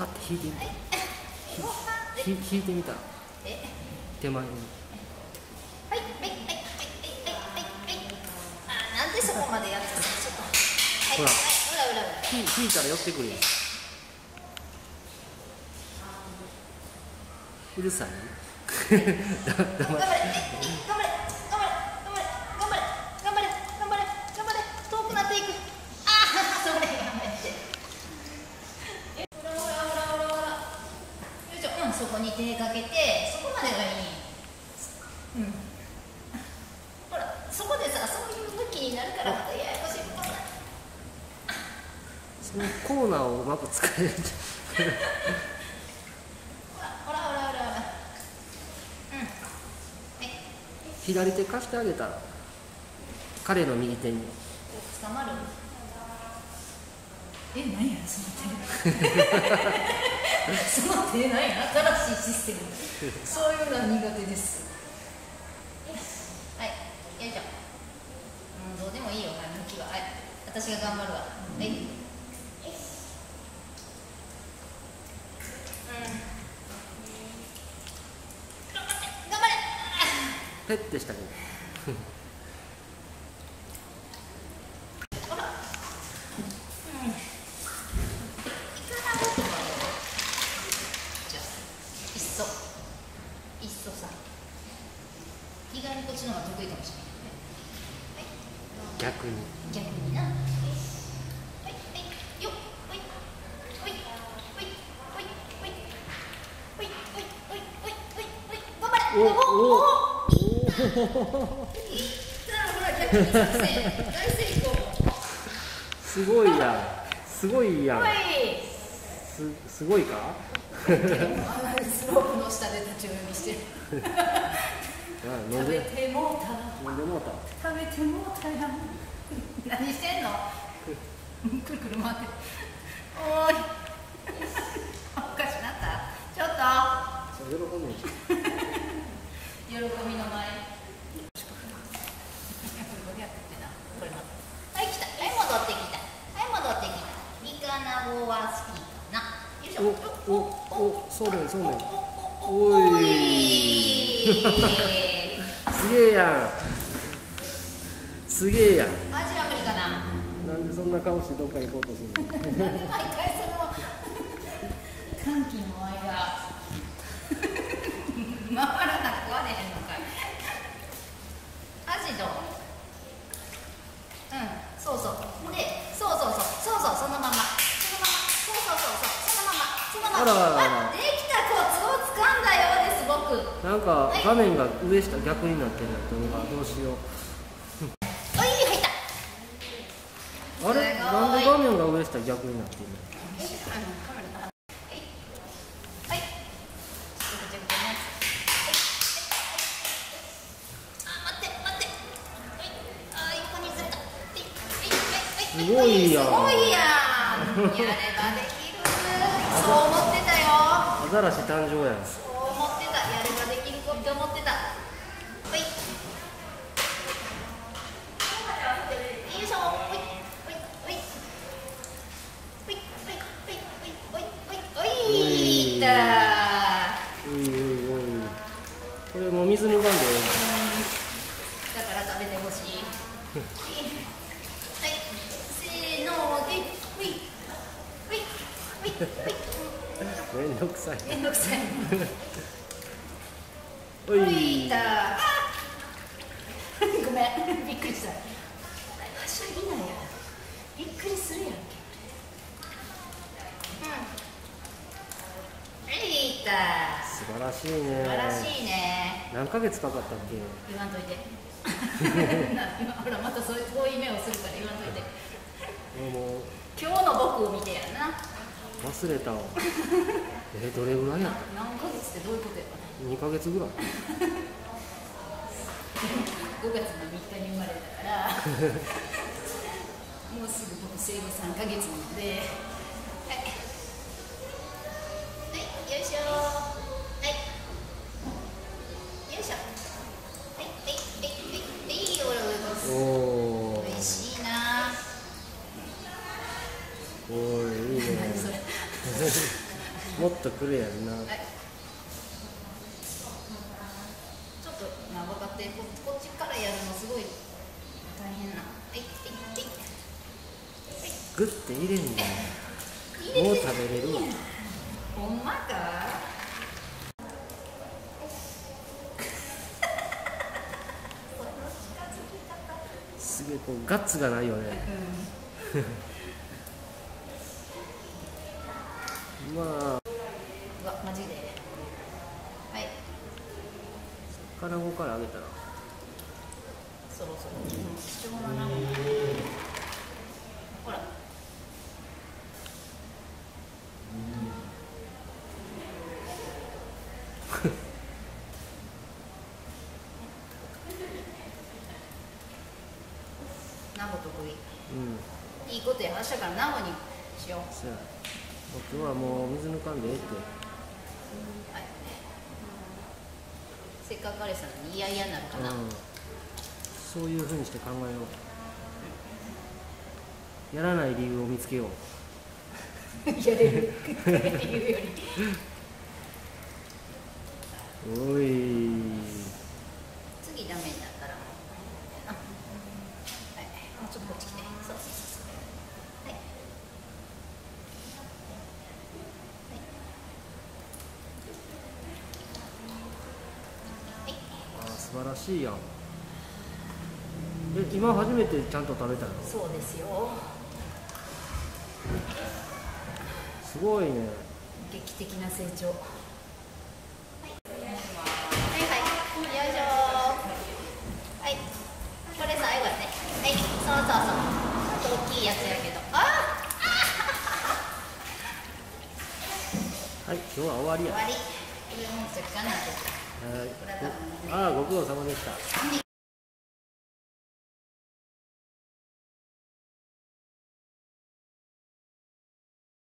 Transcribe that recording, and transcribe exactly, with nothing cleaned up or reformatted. パッて引いてみた、引いてみた手前に。はいはいはいはいはいはい。あ、なんでそこまでやってたの。ちょっとほらほらほら引いたら寄ってくるよ。うるさい頑張れ。そこに手かけて、そこまでがいい。うん。ほら、そこでさ、そういう向きになるから、またややこしい。そのコーナーをうまく使える。ほら、ほら、ほら、ほら、ほら。うん。はい、左手貸してあげたら。彼の右手に。捕まる。え、何や、その手。その手ない、新しいシステム。そういうのは苦手です。はい、よいしょ。うん、どうでもいいよ、向きは。はい、私が頑張るわ。はい。うん。頑張れ。ペッてしたけど。いっそさ、意外にこっちの方が得意かもしれない、はい、逆に逆にな。はいはいよっ、ほいほいほいほいほいほいほいほいほいほい頑張れ。おおおおすごいやん、すごいやん、す、すごいか。スロープの下で立ち読みしてる。食べてもうた。食べてもうた。食べてもうたや。何してんの？くるくる回って。おーい。おかしなった。ちょっと。喜ぶ。喜びの前。お、お、そうめん、そうめん。おい。すげえやん。すげえやん。マジは無理かな。なんでそんな顔してどっか行こうとするの。毎回その。歓喜の間。回らなくはねえのかい。アジどう。うん、そうそう。で、そうそうそう、そうそう、そのまま。そのまま。そうそうそうそう。あらあら、できたコツをつかんだようです。僕なんか画面が上下逆になってるんだけど、どうしよう。おい、入った。あれ、なんで画面が上下逆になってるの。はい、あ、待って待って、あ、横にずれた。すごいやん、すごいやん。やればできる。そう思ってたよ。アザラシ誕生やん。そう思ってた。やればできる子って思ってた。はい。よいしょ。はいはいはいはいはいはいはいはいはい。いた。うんうんうん。これもう水無関係。だから食べてほしい。はい。せーの。はいはいはい。めんどくさい。めんどくさい。おいた。ごめん、びっくりした。場所いないや。びっくりするやんけ。うん。いた。素晴らしいね。素晴らしいね。何ヶ月かかったっけ。言わんといて。今ほらまたそういう遠い目をするから言わんといて。もう今日の僕を見てやな。忘れたわ。え、どれぐらいやった。何ヶ月ってどういうことやかな。にかげつぐらい。ごがつのみっかに生まれたからもうすぐ僕生後さんかげつなので。はい、はい、よいしょ。はいよいしょ。はいはいはいはいはい。おお、おいしいな。おい、いいね。もっと来るやんな、はい、ちょっとな分かって こ, こっちからやるのすごい大変な、はい、グッて入れんだよ、もう食べれるわ。ほんまかすげえこうガッツがないよね、うん、まあうわマジで、はい、からごからあげたらそろそろ、うん、貴重な卵だね、ほら、うん、ナゴ得意、うん、いいことや、明日からナゴにしよう。そうや、今日はもう水抜かんでええって、うん、はい、せっかくあれさんに嫌々になるかな、うん、そういうふうにして考えよう、やらない理由を見つけようやれるっていうよりおい次ダメになったらあ、はい、もうちょっとこっち来て、そうそうそうそう、はい、はい、あー素晴らしいやん。え、今初めてちゃんと食べたの？そうですよ、すごいね。劇的な成長。はい。はいはい。よいしょ。はい。これ最後やね。はい。そうそうそう。ちょっと大きいやつやけど。ああ。はい。今日は終わりや。終わり。これもう時間なんです。はい。ああ、ご苦労様でした。